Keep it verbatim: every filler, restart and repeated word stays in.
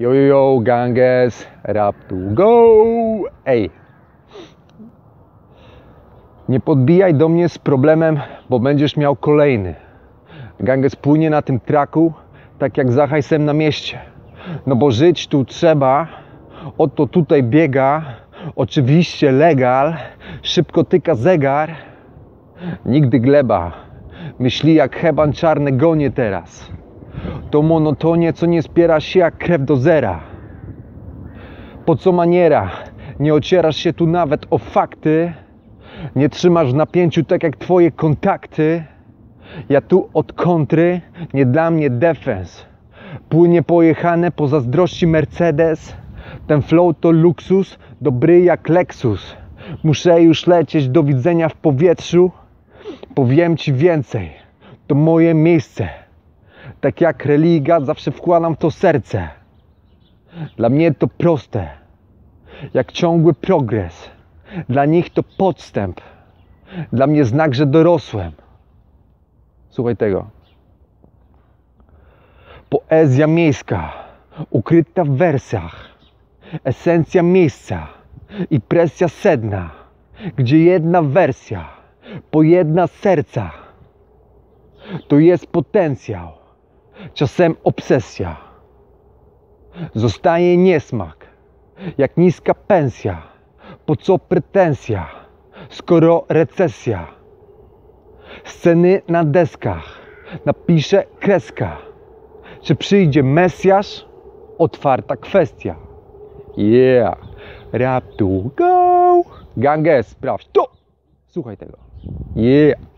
Yo, yo, yo, Ganges, rap to go! Ej! Nie podbijaj do mnie z problemem, bo będziesz miał kolejny. Ganges płynie na tym traku, tak jak za hajsem na mieście. No bo żyć tu trzeba, oto tutaj biega, oczywiście legal, szybko tyka zegar. Nigdy gleba, myśli jak heban czarne gonie teraz. To monotonie, co nie spiera się jak krew do zera. Po co maniera? Nie ocierasz się tu nawet o fakty. Nie trzymasz w napięciu tak jak twoje kontakty. Ja tu od kontry, nie dla mnie defens. Płynie pojechane, pozazdrości Mercedes. Ten flow to luksus, dobry jak Lexus. Muszę już lecieć, do widzenia w powietrzu. Powiem ci więcej, to moje miejsce. Tak jak religia, zawsze wkładam w to serce. Dla mnie to proste, jak ciągły progres. Dla nich to podstęp, dla mnie znak, że dorosłem. Słuchaj tego. Poezja miejska, ukryta w wersach. Esencja miejsca i presja sedna, gdzie jedna wersja, po jedna serca. To jest potencjał, czasem obsesja. Zostaje niesmak, jak niska pensja. Po co pretensja, skoro recesja? Sceny na deskach, napiszę kreska. Czy przyjdzie Mesjasz? Otwarta kwestia. Yeah! rap to go! Ganges, sprawdź to! Słuchaj tego. Yeah!